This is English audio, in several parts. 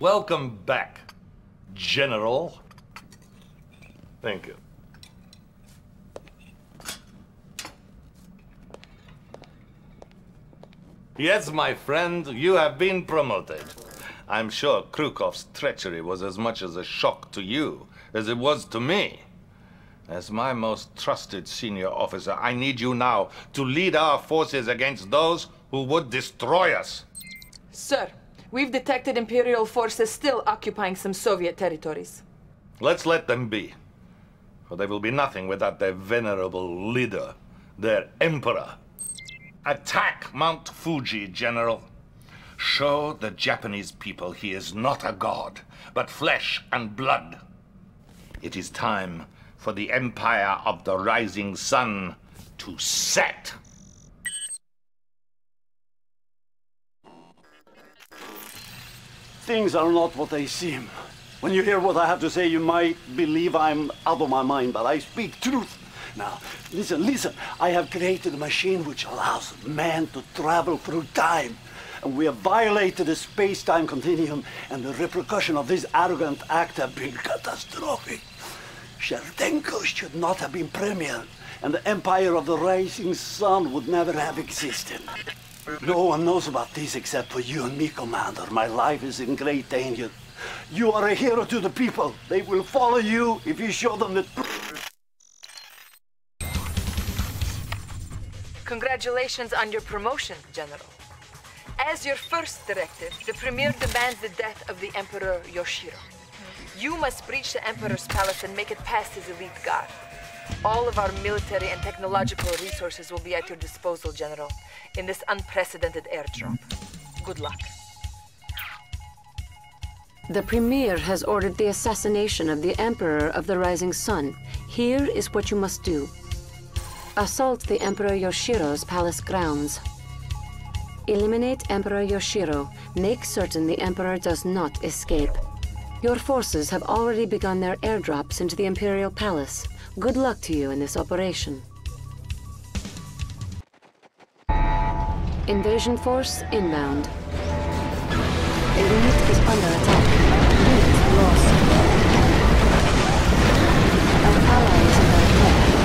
Welcome back, General. Thank you. Yes, my friend, you have been promoted. I'm sure Krukov's treachery was as much as a shock to you as it was to me. As my most trusted senior officer, I need you now to lead our forces against those who would destroy us. Sir, we've detected Imperial forces still occupying some Soviet territories. Let's let them be, for they will be nothing without their venerable leader, their emperor. Attack Mount Fuji, General. Show the Japanese people he is not a god, but flesh and blood. It is time for the Empire of the Rising Sun to set. Things are not what they seem. When you hear what I have to say, you might believe I'm out of my mind, but I speak truth. Now, listen, I have created a machine which allows man to travel through time. And we have violated the space-time continuum, and the repercussions of this arrogant act have been catastrophic. Cherdenko should not have been premier, and the Empire of the Rising Sun would never have existed. No one knows about this except for you and me, Commander. My life is in great danger. You are a hero to the people. They will follow you if you show them the truth. Congratulations on your promotion, General. As your first directive, the Premier demands the death of the Emperor Yoshiro. You must breach the Emperor's palace and make it past his elite guard. All of our military and technological resources will be at your disposal, General, in this unprecedented airdrop. Good luck. The Premier has ordered the assassination of the Emperor of the Rising Sun. Here is what you must do. Assault the Emperor Yoshiro's palace grounds. Eliminate Emperor Yoshiro. Make certain the Emperor does not escape. Your forces have already begun their airdrops into the Imperial Palace. Good luck to you in this operation. Invasion force inbound. Elite is under attack. Unit lost. Our ally is under attack.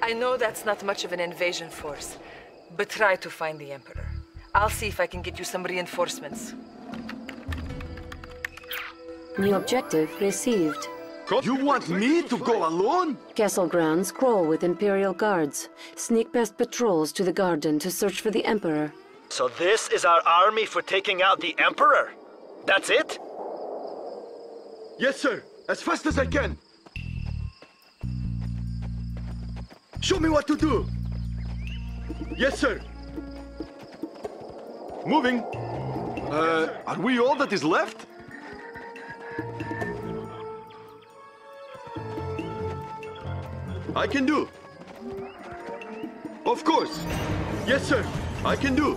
I know that's not much of an invasion force, but try to find the Emperor. I'll see if I can get you some reinforcements. New objective received. You want me to go alone? Castle grounds crawl with Imperial guards. Sneak past patrols to the garden to search for the Emperor. So this is our army for taking out the Emperor? That's it? Yes, sir. As fast as I can. Show me what to do! Yes, sir! Moving! Are we all that is left? I can do! Of course! Yes, sir! I can do!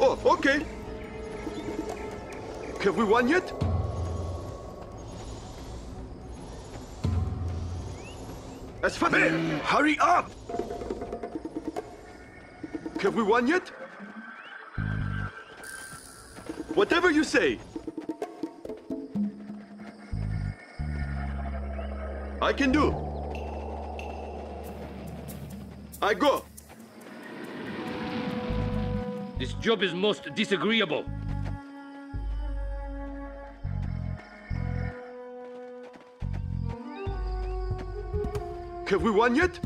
Oh, okay! Have we won yet? As fast as hurry up! Have we won yet? Whatever you say! I can do! I go! This job is most disagreeable. Have we won yet?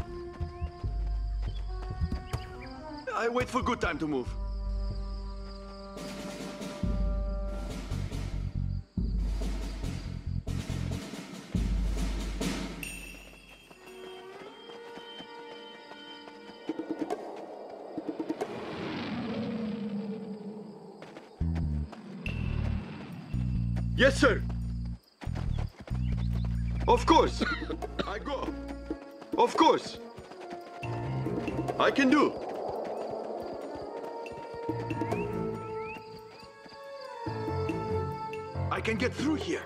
I wait for good time to move. Yes, sir. Of course. I go. Of course! I can do! I can get through here!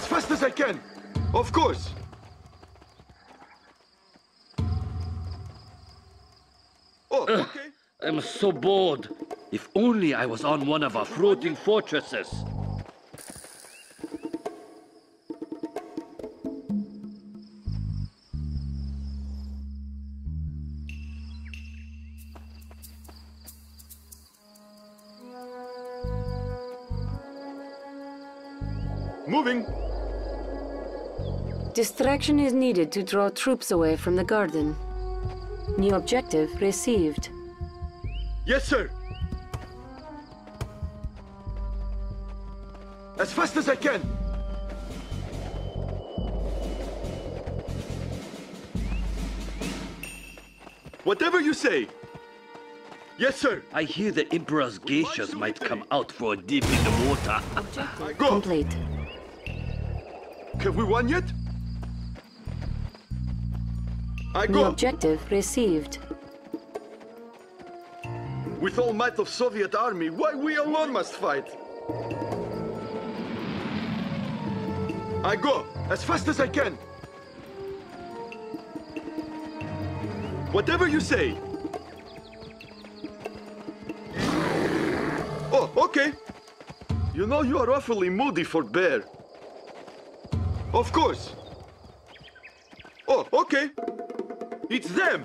As fast as I can! Of course! Oh, okay. I'm so bored. If only I was on one of our floating fortresses. Moving! Distraction is needed to draw troops away from the garden. New objective received. Yes, sir! As fast as I can! Whatever you say! Yes, sir! I hear the Emperor's geishas might come out for a dip in the water. Objective Go. Complete. Have we won yet? I go! New objective received. With all might of Soviet army, why we alone must fight? I go! As fast as I can! Whatever you say! Oh, okay! You know you are awfully moody for bear. Of course! Oh, okay! It's them!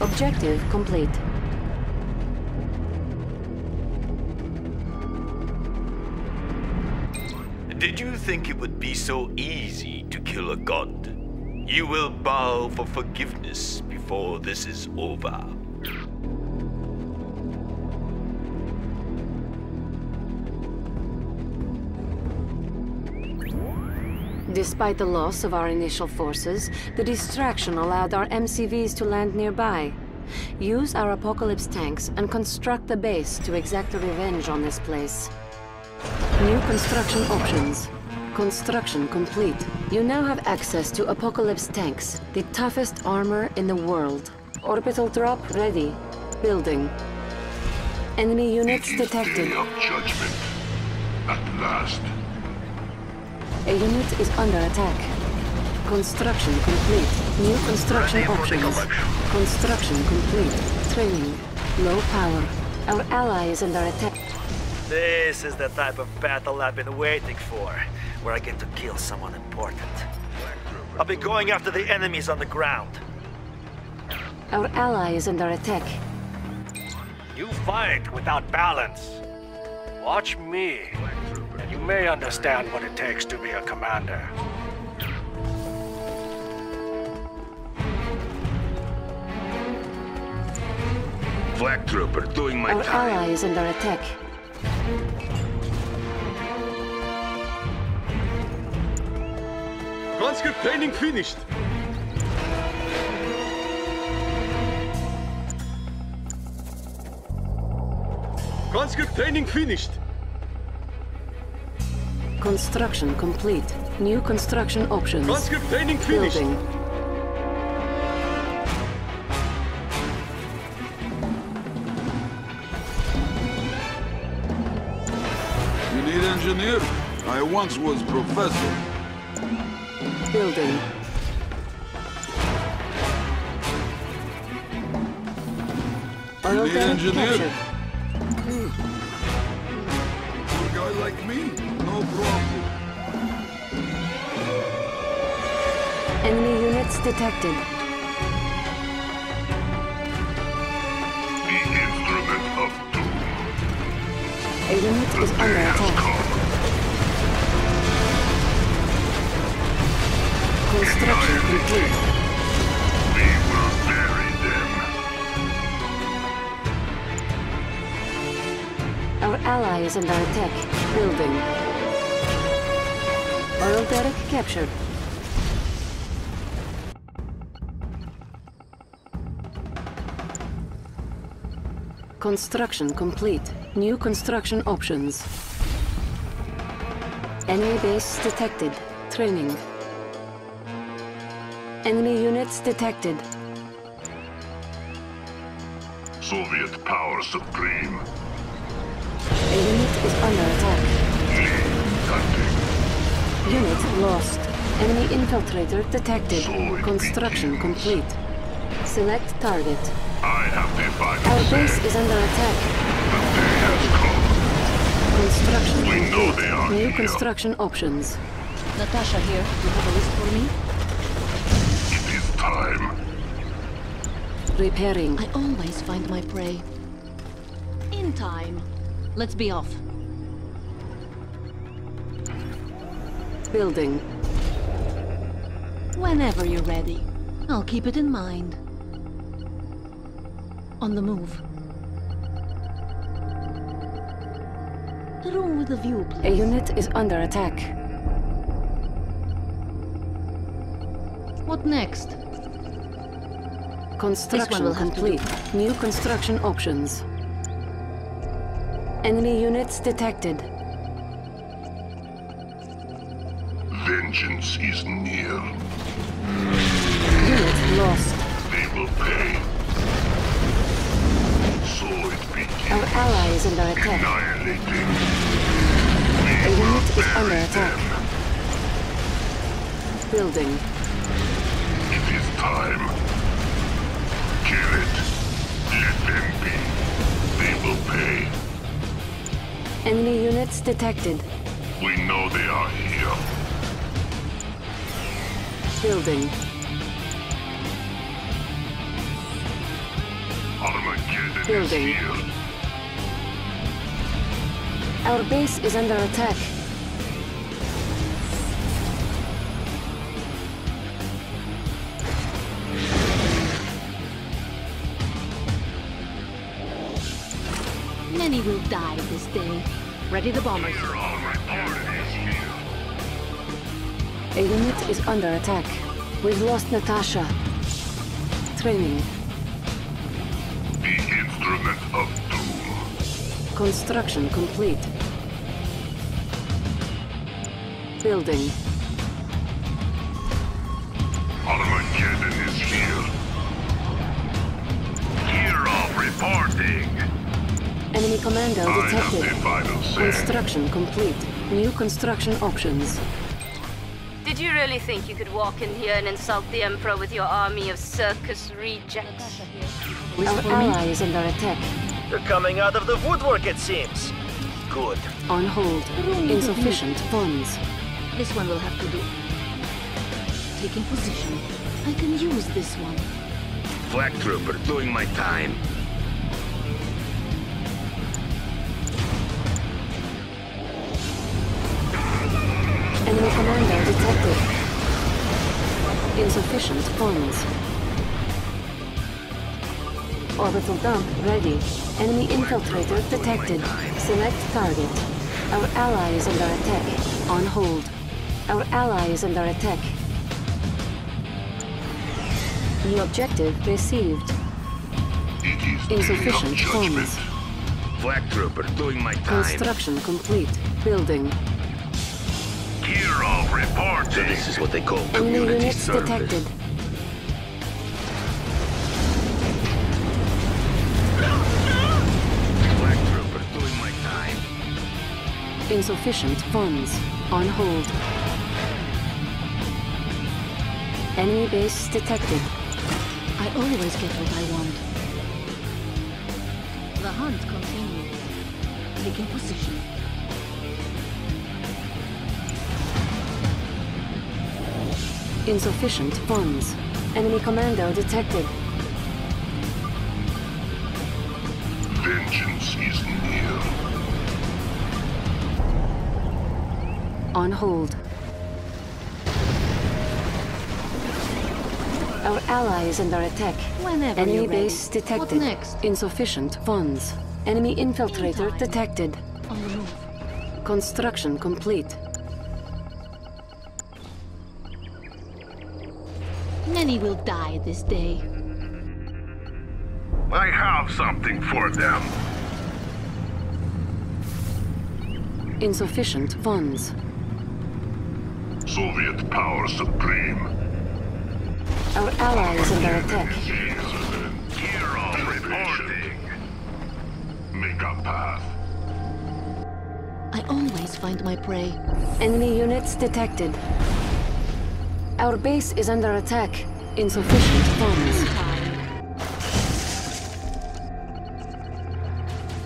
Objective complete. Did you think it would be so easy to kill a god? You will bow for forgiveness before this is over. Despite the loss of our initial forces, the distraction allowed our MCVs to land nearby. Use our Apocalypse tanks and construct the base to exact a revenge on this place. New construction options. Construction complete. You now have access to Apocalypse tanks, the toughest armor in the world. Orbital drop ready. Building. Enemy units detected. It is day of judgment. At last. A unit is under attack. Construction complete. New construction options. Construction complete. Training. Low power. Our ally is under attack. This is the type of battle I've been waiting for, where I get to kill someone important. I'll be going after the enemies on the ground. Our ally is under attack. You fight without balance. Watch me, and you may understand what it takes to be a commander. Flag trooper doing my time. Our ally is under attack. Conscript training finished. Conscript training finished. Construction complete. New construction options. Conscript training finished. Building. Engineer, I once was professor. Building. You need engineer? A guy like me? No problem. Enemy units detected. The instrument of doom. A unit is under attack. Construction complete. We will bury them. Our ally is under attack. Building. Oil derrick captured. Construction complete. New construction options. Enemy base detected. Training. Enemy units detected. Soviet power supreme. A unit is under attack. Unit lost. Enemy infiltrator detected. So construction complete. Select target. I have defined our base is under attack. The day has come. Construction we complete. Know they are new here. Construction options. Natasha here. You have a list for me? It is time. Repairing. I always find my prey. In time. Let's be off. Building. Whenever you're ready. I'll keep it in mind. On the move. The room with the view, please. A unit is under attack. What next? Construction complete. New construction options. Enemy units detected. Vengeance is near. Unit lost. They will pay. So it begins. Our ally is under attack. Annihilating. A unit is under attack. Them. Building. It is time. Kill it. Let them be. They will pay. Enemy units detected. We know they are here. Building. Armageddon building. Is here. Our base is under attack. Many will die this day. Ready the bombers. A unit is under attack. We've lost Natasha. Training. The instrument of doom. Construction complete. Building. Armageddon is here. Kirov reporting. Enemy commander detected. Construction complete. New construction options. Did you really think you could walk in here and insult the Emperor with your army of circus rejects? Our ally is under attack. They're coming out of the woodwork, it seems. Good. On hold. Insufficient funds. This one will have to do. Taking position. I can use this one. Flag trooper doing my time. Enemy commander detected. Insufficient funds. Orbital dump ready. Enemy infiltrator detected. Select target. Our ally is under attack. On hold. Our ally is under attack. New objective received. Insufficient funds. Flag trooper doing my time. Construction complete. Building. Kirov reporting. So this is what they call community service. Detected. Black trooper doing my time. Insufficient funds. On hold. Enemy base detected. I always get what I want. The hunt continues. Taking position. Insufficient funds. Enemy commando detected. Vengeance is near. On hold. Our ally is under attack. Whenever enemy base ready. Detected. What next? Insufficient funds. Enemy infiltrator meantime. Detected. On the move. Construction complete. Many will die this day. I have something for them. Insufficient funds. Soviet power supreme. Our ally is under attack. Kirov reporting. Make a path. I always find my prey. Enemy units detected. Our base is under attack. Insufficient funds.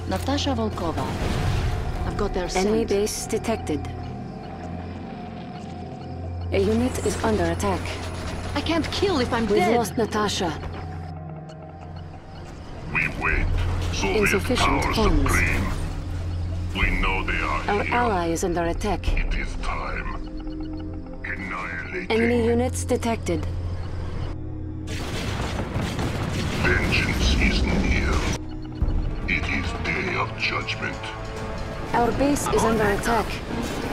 Natasha Volkova. I've got their scent. Enemy base detected. A unit is under attack. I can't kill if I'm dead. We've lost Natasha. We wait. Insufficient funds. We know they are here. Our ally is under attack. It is time. Annihilating. Enemy units detected. Vengeance is near. It is day of judgment. Our base is under attack.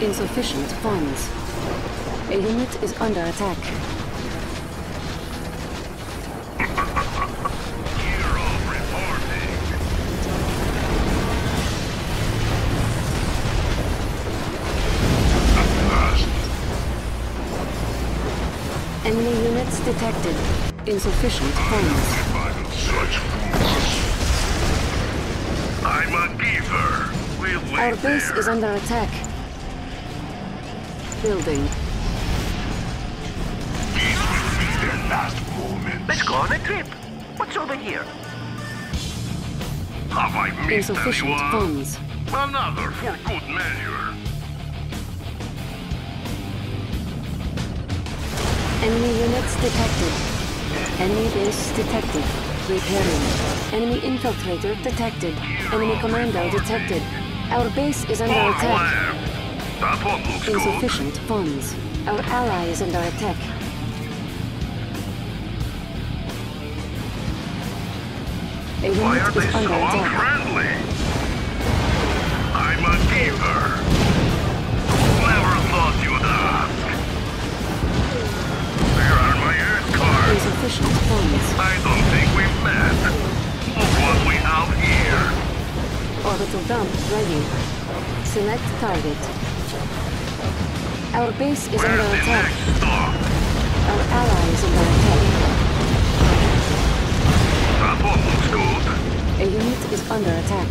Insufficient funds. A unit is under attack. Hero reporting. At last. Enemy units detected. Insufficient funds. Such fools. I'm a beaver. We'll wait. Our base is under attack. Building. Last moment. Let's go on a trip. What's over here? Have I missed anyone? Another for good measure. Enemy units detected. Enemy base detected. Repairing. Enemy infiltrator detected. Enemy commander detected. Our base is under attack. That one looks good. Insufficient funds. Our ally is under attack. Why are they so unfriendly? I'm a giver. Never thought you'd ask. Where are my air cards? I don't think we've met. Look what we have here. Orbital dump ready. Select target. Our base is under attack. Our ally is under attack. Looks good. A unit is under attack.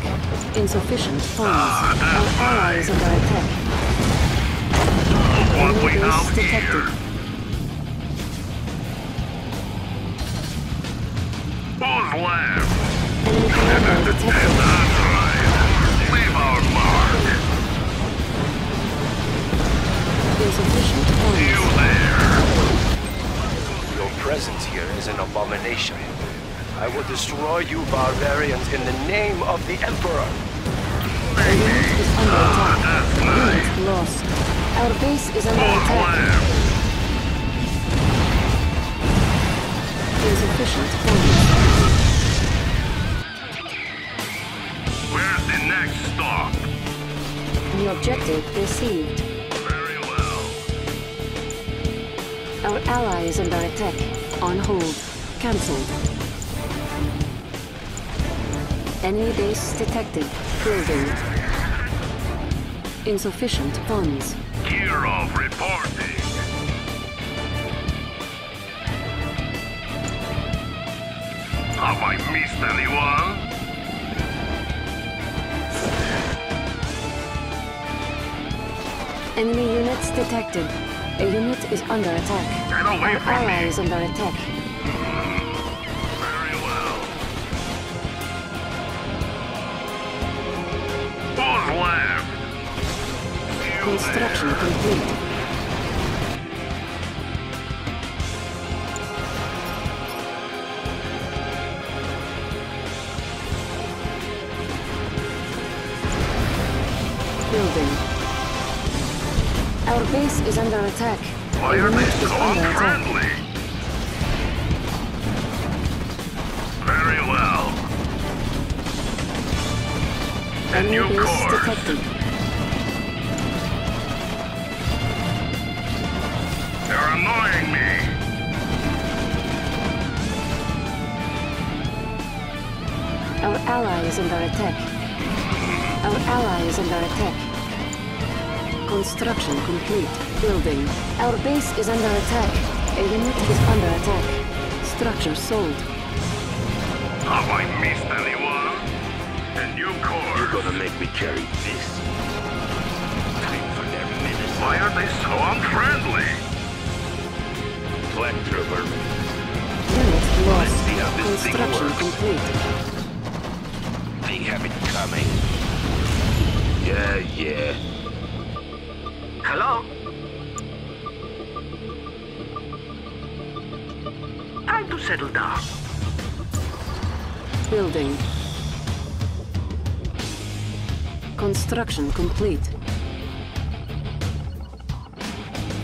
Insufficient funds. Our ally is under attack. What we have here. Who's left? Enemy commander detected. That's right. Leave our mark. Insufficient funds. You there. Your presence here is an abomination. I will destroy you barbarians in the name of the Emperor! Our unit is under attack. Unit lost. Our base is under attack. Insufficient funds. Where's the next stop? The objective received. Very well. Our ally is under attack. On hold. Cancelled. Enemy base detected. Building. Insufficient funds. Kirov reporting. Have I missed anyone? Enemy units detected. A unit is under attack. Get away from me. Our ally is under attack. Construction complete. Building. Our base is under attack. Why are they so unfriendly? Very well. A new course detected. Annoying me. Our ally is under attack. Our ally is under attack. Construction complete. building. Our base is under attack. A unit is under attack. Structure sold. Have I missed anyone? A new course. You're gonna make me carry this? Time for their medicine. Why are they so unfriendly? Black trooper. Unit lost. See how this construction thing complete. They have it coming. Yeah, yeah. Hello? Time to settle down. Building. Construction complete.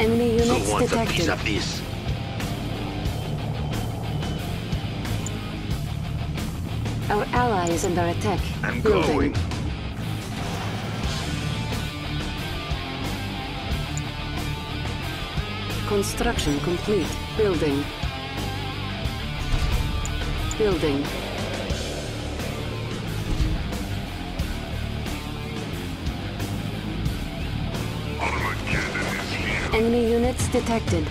Enemy units detected. Who wants a piece of this? Our ally is under attack. I'm going. Construction complete. Building. Building. Enemy units detected.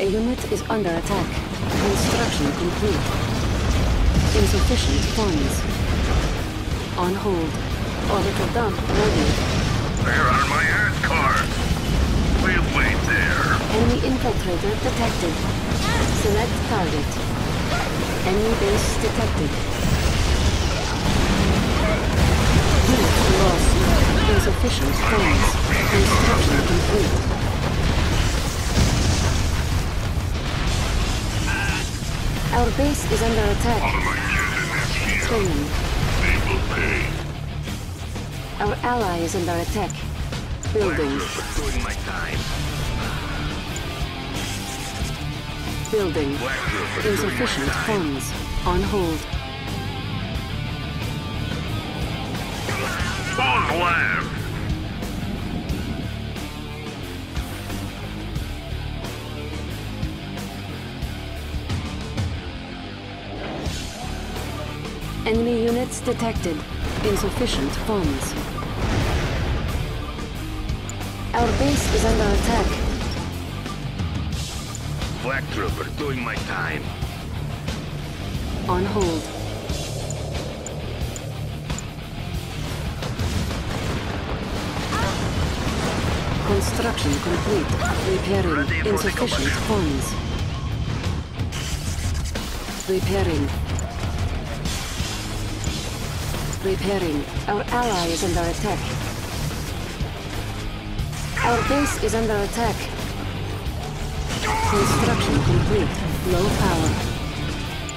A unit is under attack. Construction complete. Insufficient funds. On hold. Orbital dump ready. Where are my air cards? We'll wait there. Enemy infiltrator detected. Select target. Enemy base detected. Unit lost. Insufficient funds. Construction complete. Our base is under attack. Training. Our ally is under attack. Building. Building. Insufficient funds. On hold. On land. Enemy units detected. Insufficient funds. Our base is under attack. Black Trooper doing my time. On hold. Construction complete. Repairing. Insufficient funds. Repairing. Repairing. Our ally is under attack. Our base is under attack. Construction complete. Low power.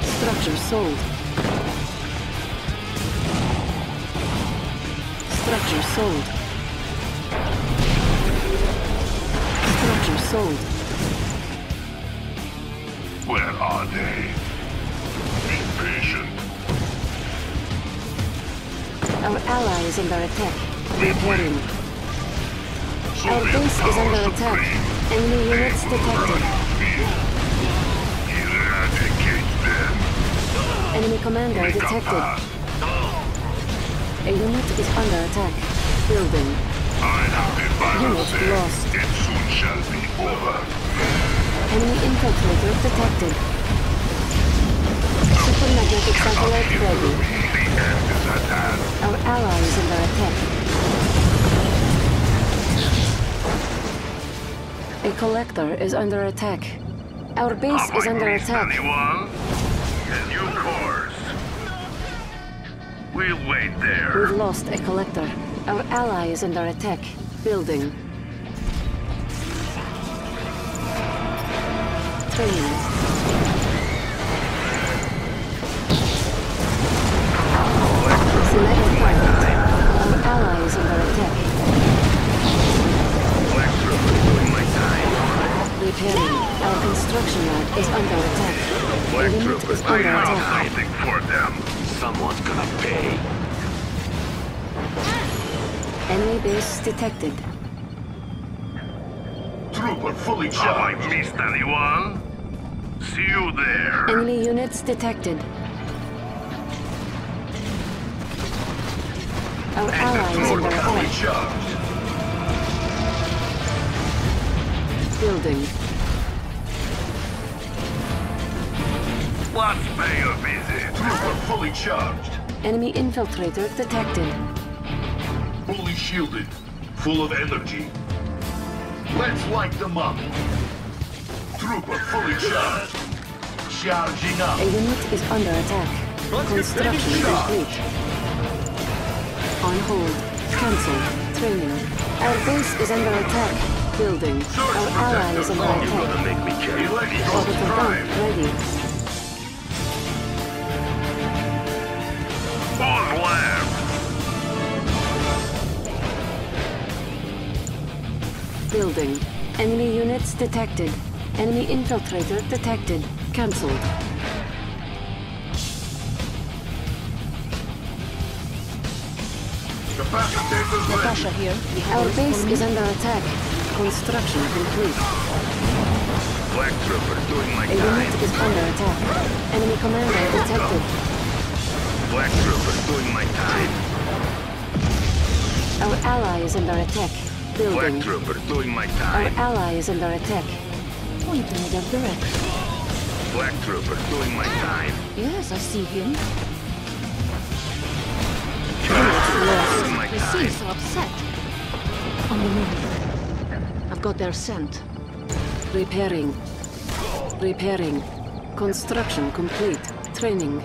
Structure sold. Structure sold. Structure sold. Where are they? Be patient. Our ally is under attack. Repairing. Our base is under attack. Enemy units detected. Eradicate them. Enemy commander detected. A unit is under attack. Building. I have the virus. Unit lost. It soon shall be over. Enemy infiltrator detected. Supermagnetic satellite ready. The end is at hand. Our ally is under attack. A collector is under attack. Our base is under attack. Anyone? A new course. We'll wait there. We've lost a collector. Our ally is under attack. Building. Training. Select target. Our ally is under attack. Repairing. Our construction yard is under attack. Black troopers, I have something for them. Someone's gonna pay. Enemy base detected. Trooper fully charged. Have I missed anyone? See you there. Enemy units detected. Our ally is under attack. building. Let's pay a visit. We're fully charged. Enemy infiltrator detected. Fully shielded. Full of energy. Let's light them up. Trooper fully charged. Charging up. A unit is under attack. Construction complete. On hold. Cancel. Training. Our base is under attack. Building. Our ally is under attack. Orbital bomb ready. On land. Building. Enemy units detected. Enemy infiltrator detected. Cancelled. Natasha here. Our base is under attack. Construction complete. Black trooper doing my time. A unit is under attack. Enemy commander detected. Black trooper doing my time. Our ally is under attack. Building. Black trooper doing my time. Our ally is under attack. Point in the direction. Black trooper doing my time. Yes, I see him. They seem so upset. On the move. I've got their scent. Repairing. Repairing. Construction complete. Training.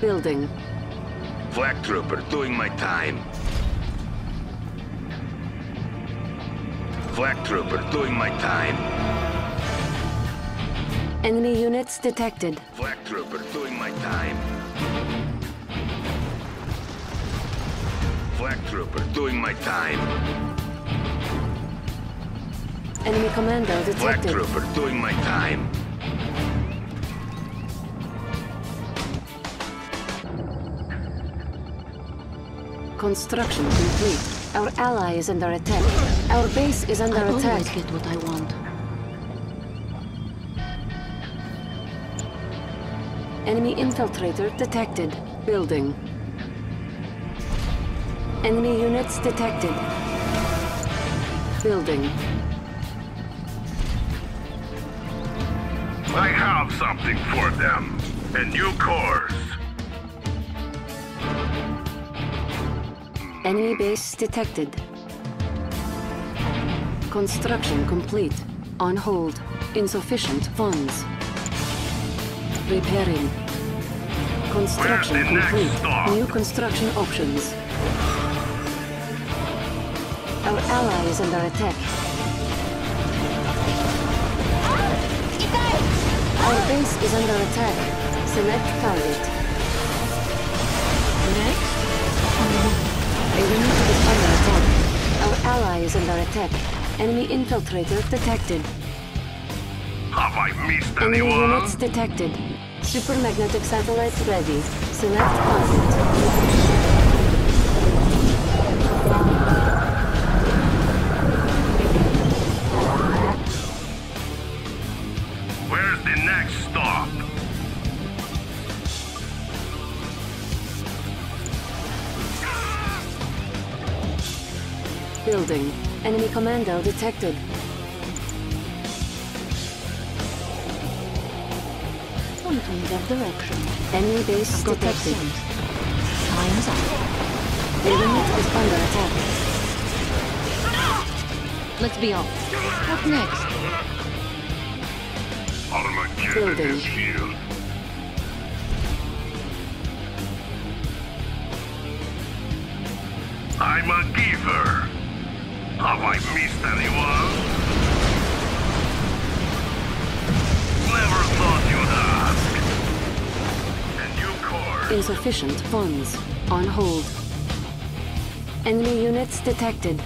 Building. Black trooper doing my time. Black trooper doing my time. Enemy units detected. Black trooper doing my time. Black trooper doing my time. Enemy commando detected. Black trooper doing my time. Construction complete. Our ally is under attack. Our base is under attack. I always get what I want. Enemy infiltrator detected. Building. Enemy units detected. Building. I have something for them. A new course. Enemy base detected. Construction complete. On hold. Insufficient funds. Repairing. Construction complete. New construction options. Our ally is under attack. Our base is under attack. Select target. Next. A unit is under attack. Our ally is under attack. Enemy infiltrator detected. Have I missed anyone? Enemy units detected. Super magnetic satellites ready. Select target. Where's the next stop? Building. Enemy commando detected. In that direction. Enemy base detected. Time's up. The unit is under attack. Let's be off. What next? Armageddon is here. I'm a giver. Have I missed anyone? Never thought you'd ask. Insufficient funds. On hold. Enemy units detected.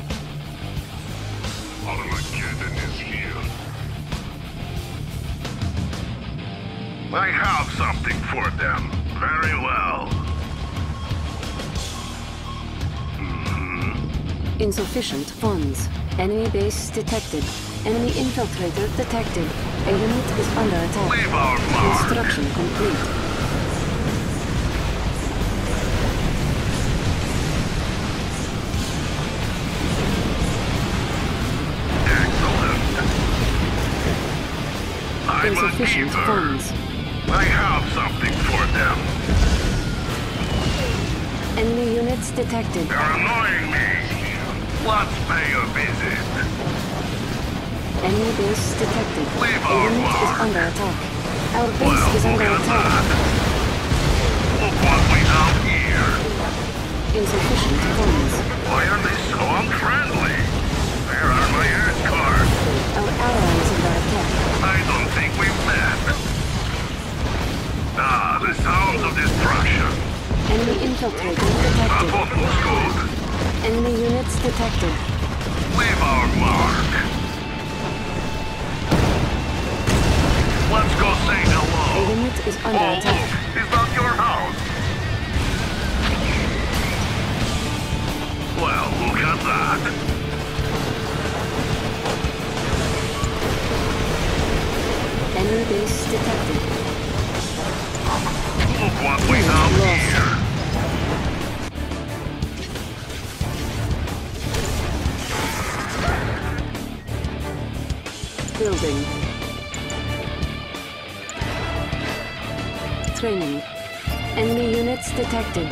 Armageddon is here. I have something for them. Very well. Mm-hmm. Insufficient funds. Enemy base detected. Enemy infiltrator detected. A unit is under attack. Leave our mark. Construction complete. I these efficient funds. I have something for them. Enemy units detected. They're annoying me. Let's pay a visit. Enemy base detected. Leave our unit mark. Is under attack. Our base is under attack. Look what we have here. Insufficient funds. Why are they so unfriendly? Where are my air cards? Our allies under attack. I don't think we've met. Ah, the sounds of destruction. Enemy infiltrator detected. Apocalypse good. Enemy units detected. Leave our mark. Let's go say hello. The unit is under attack. Look, it's not your house. Well, look at that. Enemy base detected. Look what we have here. Building. Training. Enemy units detected.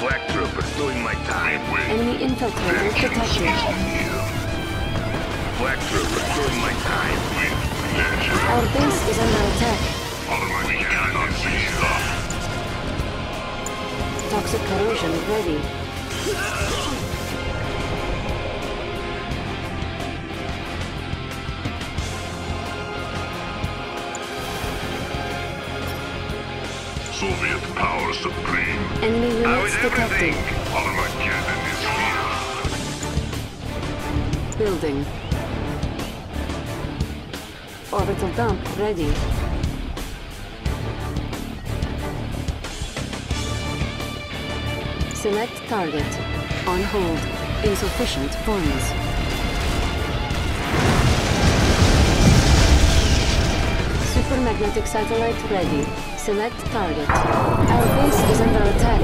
Black troopers doing my time. Enemy infiltrators detected. Black troopers doing my time. Our base is under attack. We cannot be stopped. Toxic corrosion ready. Soviet power supreme. Enemy units detected. Armageddon is here. Building. Orbital dump ready. Select target. On hold. Insufficient funds. Supermagnetic satellite ready. Select target. Our base is under attack.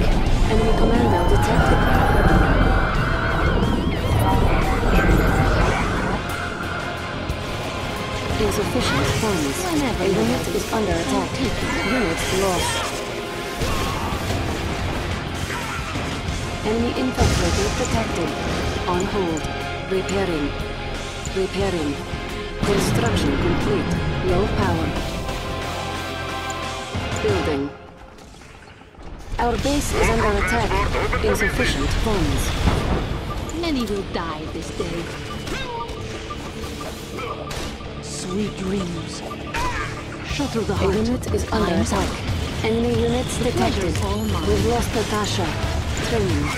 Enemy commando detected. Insufficient funds. A unit is under attack. Unit lost. Enemy infiltrator detected. On hold. Repairing. Repairing. Construction complete. Low power. Building. Our base is under attack. Insufficient funds. Many will die this day. Sweet dreams. Shatter the heart. A unit is under attack. Enemy units detected. We've lost Natasha. Training.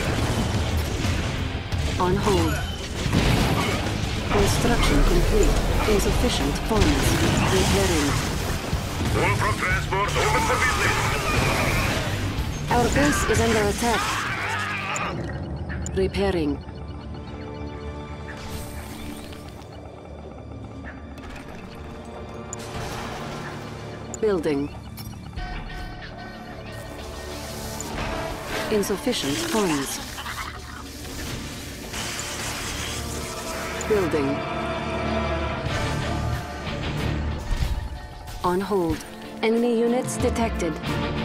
On hold. Construction complete. Insufficient funds. Repairing. Wolfram transport, open for business. Our base is under attack. Repairing. Building. Insufficient funds. Building. On hold. Enemy units detected.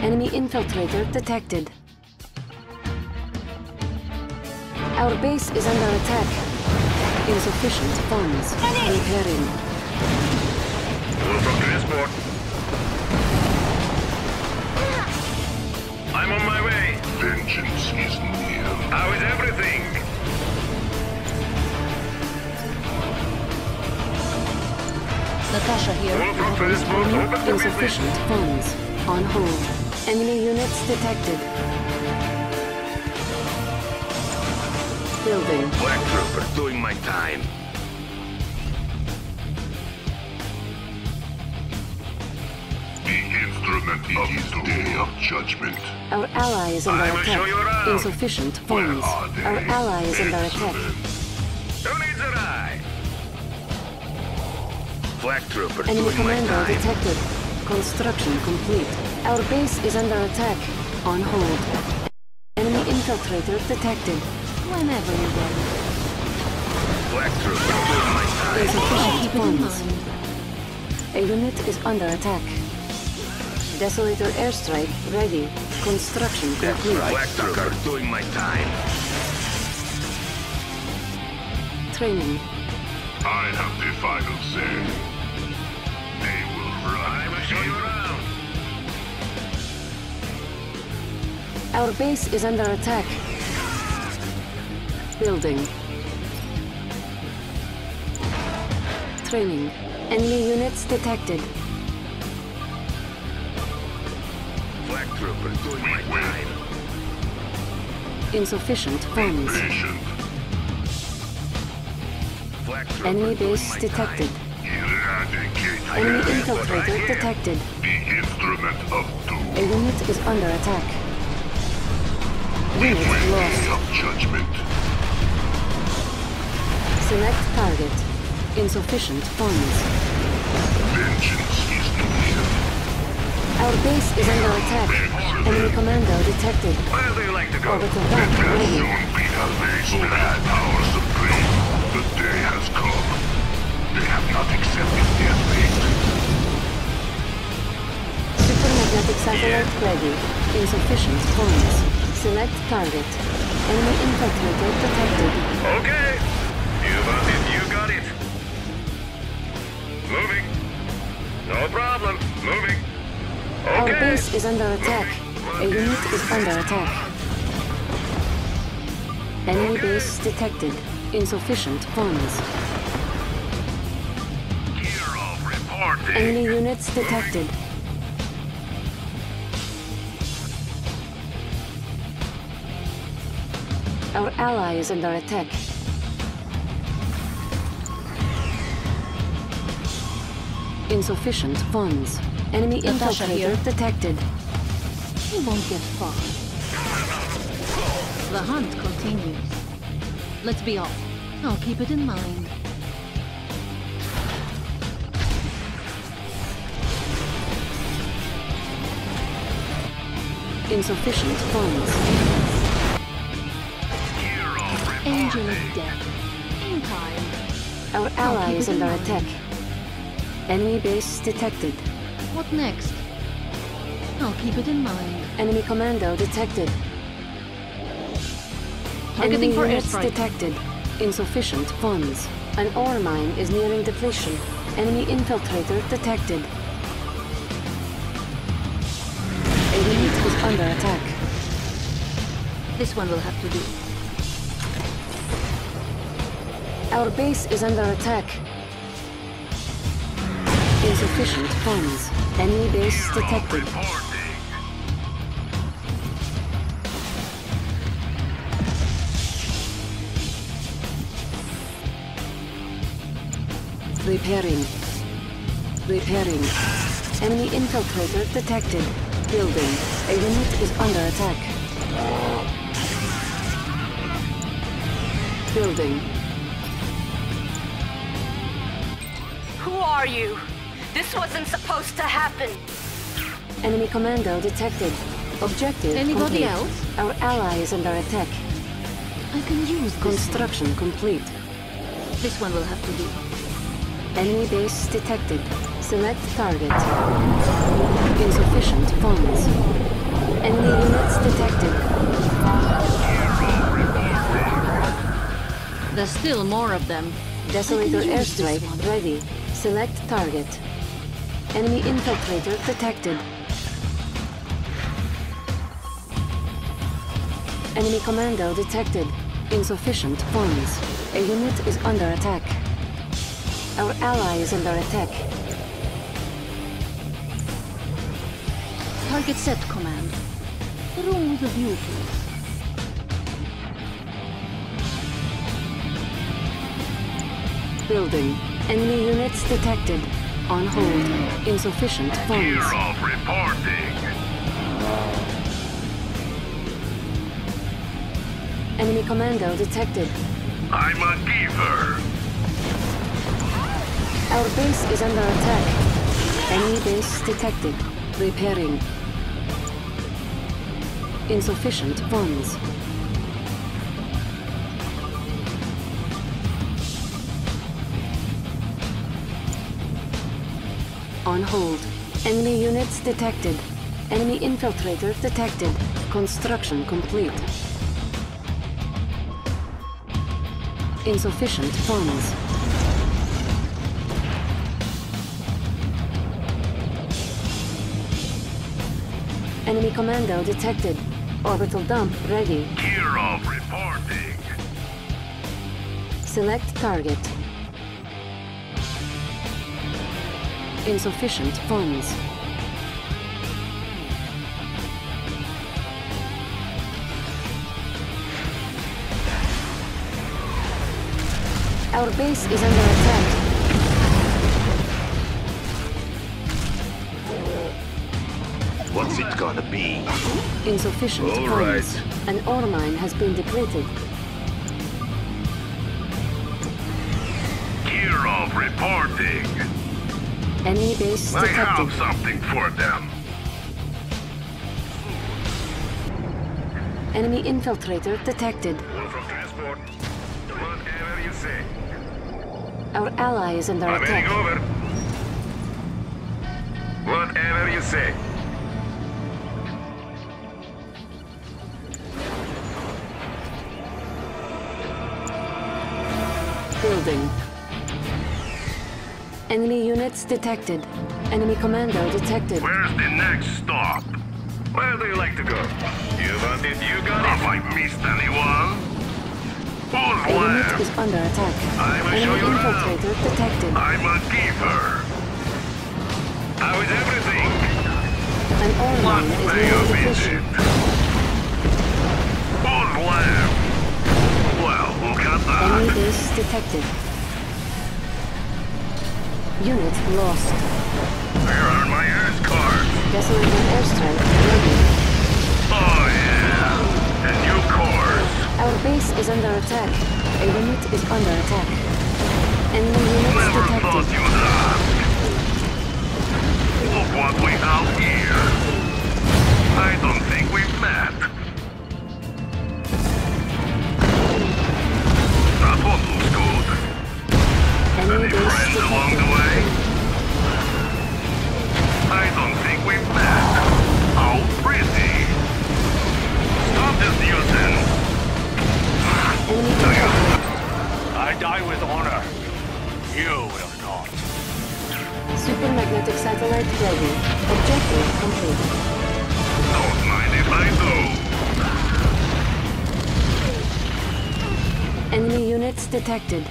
Enemy infiltrator detected. Our base is under attack. Insufficient funds. Repairing. Wolfram transport. I'm on my way. Vengeance is near. How is everything? Natasha here. Insufficient funds. On hold. Enemy units detected. Building. Black trooper doing my time. The instrument is the day of judgment. Our ally is under attack. Insufficient funds. Our ally is under attack. Who needs an eye? Black trooper enemy commander detected. Construction complete. Our base is under attack. On hold. Enemy infiltrator detected. Whenever you're ready. There's efficient deployment. A unit is under attack. Desolator airstrike ready. Construction complete. Black doing my time. Training. I have the final say. They will run. I will show you around. Our base is under attack. Building. Training. Enemy units detected. Black trooper doing my time. Insufficient funds. Enemy base detected. Enemy infiltrator detected. The instrument of doom. A unit is under attack. Unit lost. Of judgment. Select target. Insufficient funds. Vengeance is near. Our base is under attack. Enemy commando detected. Where do you like to go? Orbital back ready. Power supreme. The day has come. They have not accepted their fate. Supermagnetic satellite ready. Insufficient funds. Select target. Enemy infiltrator detected. Okay. You got it. You got it. Moving. No problem. Moving. Okay. Our base is under attack. A unit is under attack. Enemy base detected. Insufficient funds. Kirov reporting. Enemy units detected. Our ally is under attack. Insufficient funds. Enemy infiltrator detected. He won't get far. The hunt continues. Let's be off. I'll keep it in mind. Insufficient funds. Angel of death. In time. Our ally is under attack. Enemy base detected. What next? I'll keep it in mind. Enemy commando detected. Targeting for airstrike. Detected. Insufficient funds. An ore mine is nearing depletion. Enemy infiltrator detected. A unit is under attack. This one will have to do. Our base is under attack. Insufficient funds. Enemy base detected. Repairing. Repairing. Enemy infiltrator detected. Building. A unit is under attack. Building. Who are you? This wasn't supposed to happen. Enemy commando detected. Objective anybody complete. Else? Our ally is under attack. I can use construction this complete. This one will have to do. Enemy base detected. Select target. Insufficient funds. Enemy units detected. There's still more of them. Desolator airstrike ready. Select target. Enemy infiltrator detected. Enemy commando detected. Insufficient funds. A unit is under attack. Our ally is under attack. Target set, command. The room with a view, please. Building. Enemy units detected. On hold. Insufficient funds. Kirov reporting. Enemy commando detected. I'm a giver. Our base is under attack. Enemy base detected. Repairing. Insufficient funds. on hold. Enemy units detected. Enemy infiltrator detected. Construction complete. Insufficient funds. Enemy commando detected. Orbital dump ready. Kirov reporting. Select target. Insufficient funds. Our base is under attack. What's it gonna be? Insufficient funds. All right. An ore mine has been depleted. Kirov reporting. Enemy base detected. I have something for them. Enemy infiltrator detected. Whatever you say. Our ally is under attack. I'm heading over. Whatever you say. Building. Enemy units detected. Enemy commando detected. Where's the next stop? Where do you like to go? You want it, you got it. Have I missed anyone? Who's where? A unit is under attack. Enemy infiltrator detected. I'm a keeper. How is everything? An oil mine is being efficient. Who's where? Well, look at that. Enemy base detected. Unit lost. Where are my ass cards? Decimated airstrike ready. Oh yeah! And new cores! Our base is under attack. A unit is under attack. Enemy units never detected. Never thought you'd ask! Look what we have here! I don't think we've met! That one looks good! Any friends along the way? I don't think we've met. How pretty! Stop this nuisance! Do you? I die with honor. You will not. Supermagnetic satellite ready. Objective complete. Don't mind if I do. Enemy units detected.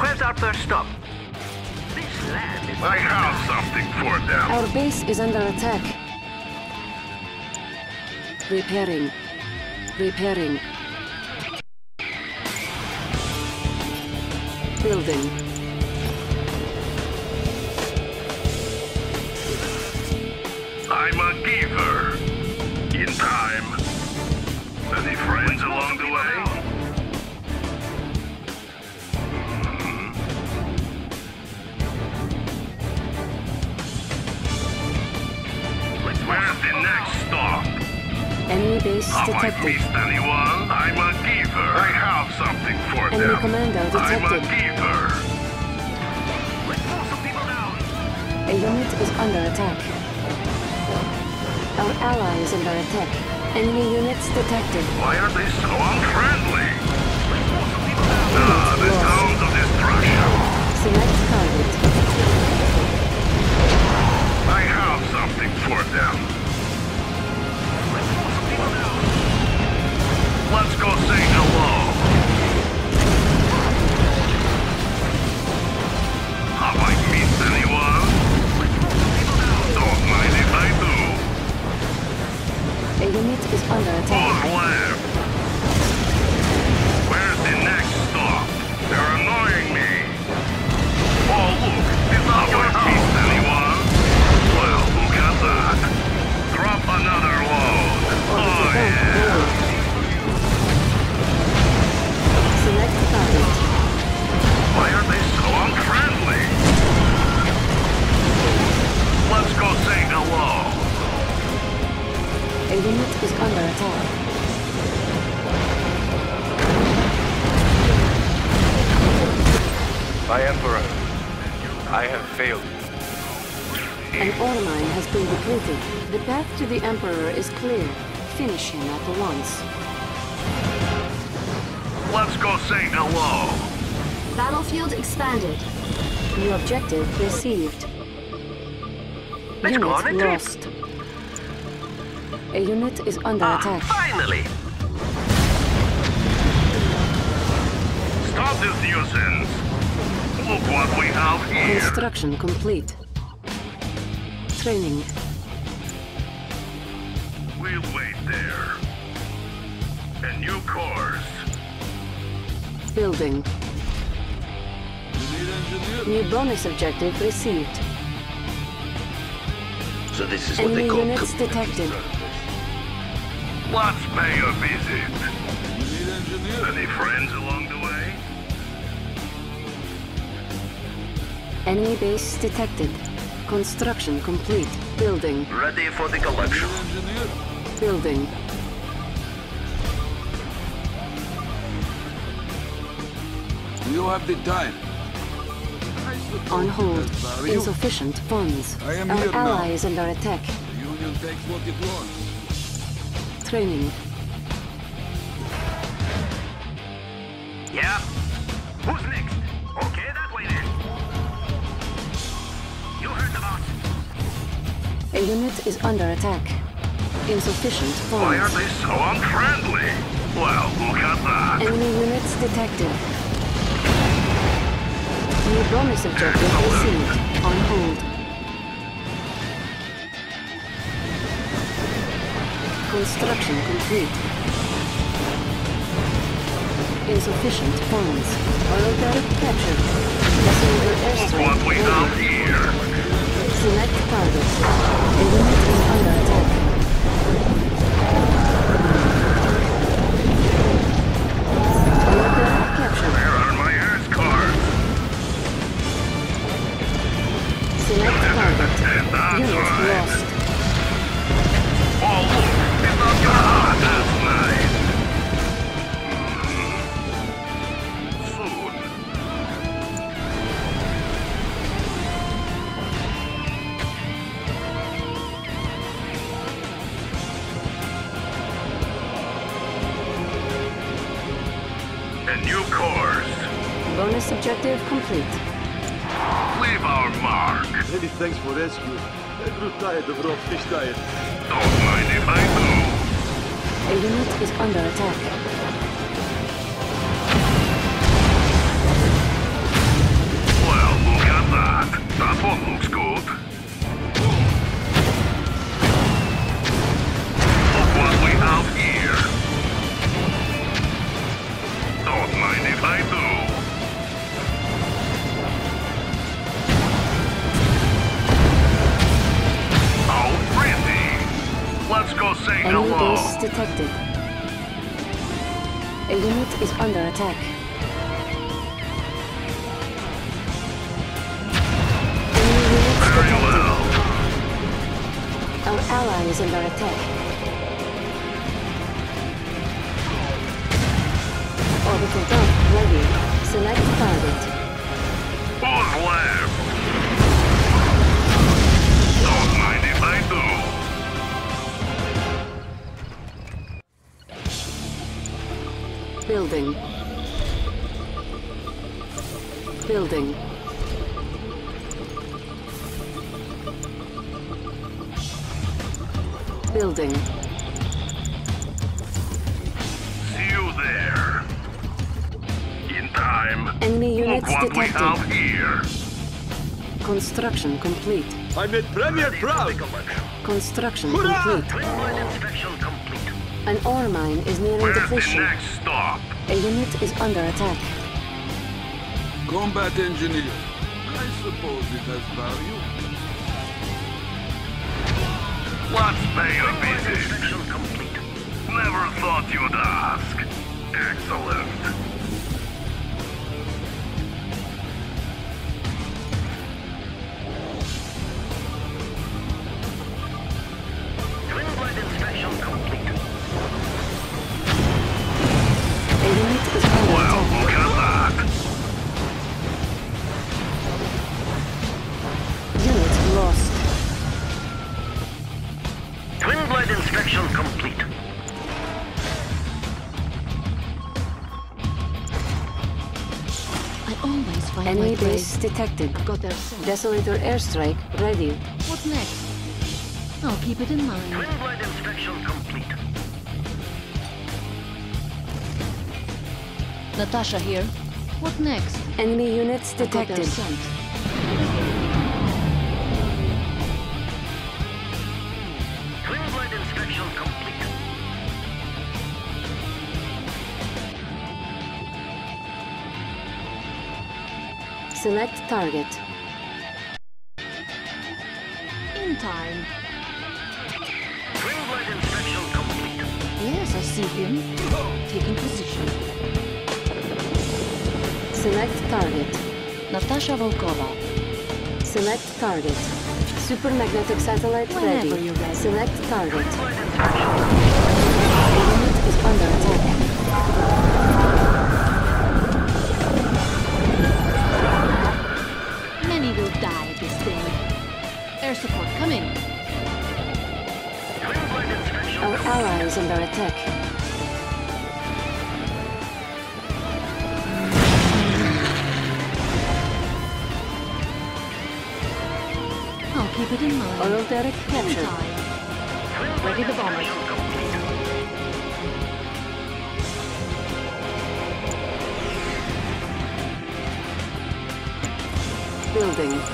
Where's our first stop? This land is... I have something for them. Our base is under attack. Repairing. Repairing. Building. I'm a giver. In time. Any friends along the way? Where's the next stop? Enemy base detected. Have I missed anyone? I'm a giver. I have something for them. Enemy commando detected. I'm a giver. Let's pull some people down. A unit is under attack. Our ally is under attack. Enemy units detected. Why are they so unfriendly? Let's pull some people down. Ah, the sounds of destruction. Select target. I have something for them. Let's go say hello. Have I missed anyone? Don't mind if I do. A unit is under attack. Who's left? Where's the next stop? They're annoying me. Oh look, this is how I missed anyone. Drop another load. Oh yeah. Select target. Why are they so unfriendly? Let's go say hello. A unit is under attack. My Emperor, I have failed. An ore mine has been depleted. The path to the Emperor is clear. Finish him at once. Let's go say hello. Battlefield expanded. New objective received. Unit lost. A unit is under attack. Finally! Stop this nuisance! Look what we have here! Construction complete. Training. We'll wait there. A new course. Building. New bonus objective received. So this is what they call units detected. Let's pay a visit. Any friends along the way? Enemy base detected. Construction complete. Building. Ready for the collection. Building. You have the time. On hold. Insufficient funds. Our ally is under attack. The Union takes what it wants. Training. Yeah. Who's next? Okay, that way then. You heard about it. A unit is under attack. Insufficient funds. Why are they so unfriendly? Well, look at that. Enemy units detected. New bonus objective received. On hold. Construction complete. Insufficient funds. Order captured. Messenger airstrike. What we have here. Select target. A unit is under attack. Order captured. Where are my air's cards? Select target. Unit lost. Oh, look! It's not your heart! That's mine! Soon. A new course. Bonus objective complete. Leave our mark! Many thanks for rescue. I grew tired of raw fish diet. Don't mind if I do. A unit is under attack. Well, look at that. That one looks good. Look what we have here. Don't mind if I do. Let's go say hello. Enemy base detected. A unit is under attack. Enemy units detected. Our ally is under attack. Orbital dump ready. Select target. Who's left? Don't mind if I do. Building. Building. Building. See you there. In time. Enemy units detected. Look what we have here. Construction complete. I made Premier proud. Construction complete. Pre-mine inspection complete. An ore mine is nearing depletion. Where's the next stop? A unit is under attack. Combat engineer. I suppose it has value. Let's pay a visit. Never thought you'd ask. Excellent. Combat inspection complete. Well, look at that! Unit lost. Device detected. Got them. Desolator airstrike ready. What's next? I'll keep it in mind. Twin-blade inspection complete. Natasha here. What next? Enemy units detected. Twin-blade inspection complete. Select target. In time. Twin-blade inspection complete. Yes, I see him. Taking position. Select target. Natasha Volkova. Select target. Super magnetic satellite ready. Select target. The unit is under attack. Will die this thing. Air support, come in. Our ally is under attack. I'll keep it in mind. Oil derrick captured. Ready the bombers. Building. Bonus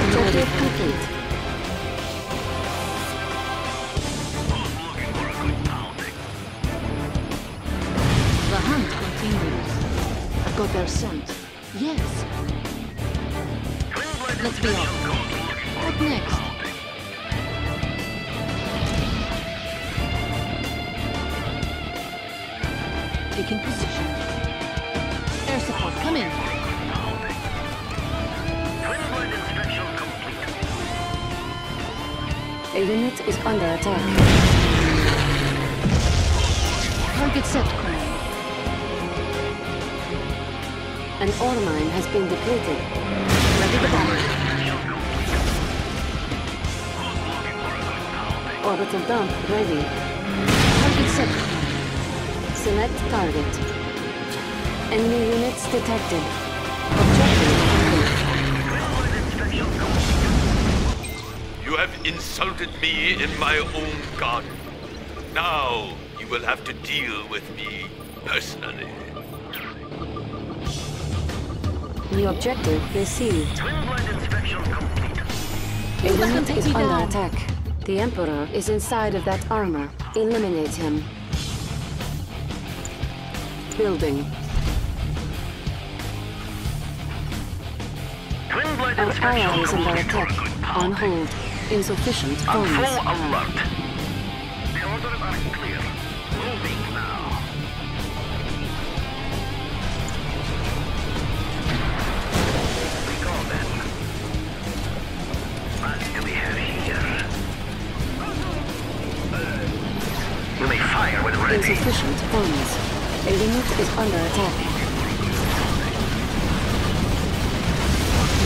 objective complete. The hunt continues. I've got their scent. Yes. Let's be off. What next? Taking position. Air support, come in. Twin-blade inspection complete. A unit is under attack. Target set. An ore mine has been depleted. Ready to bomb. Orbital dump ready. Target set. Select target. Enemy units detected. Objective complete. You have insulted me in my own garden. Now you will have to deal with me personally. The objective received. A unit is under attack. The Emperor is inside of that armor. Eliminate him. Building. Our ally is under attack. On hold. Insufficient funds. On full alert. The orders are clear. Moving now. We go then. What do we have here? You may fire when ready. Insufficient funds. A unit is under attack.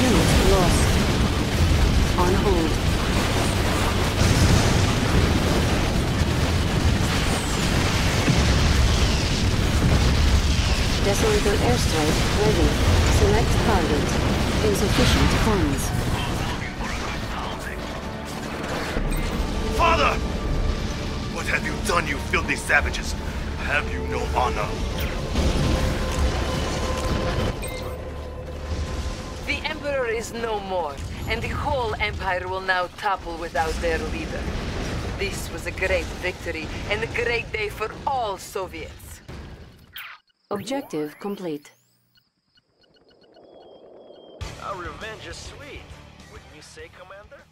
Unit lost. On hold. Desolator airstrike ready. Select target. Insufficient funds. Father! What have you done, you filthy savages? Have you no honor? The Emperor is no more, and the whole Empire will now topple without their leader. This was a great victory and a great day for all Soviets. Objective complete. Our revenge is sweet, wouldn't you say, Commander?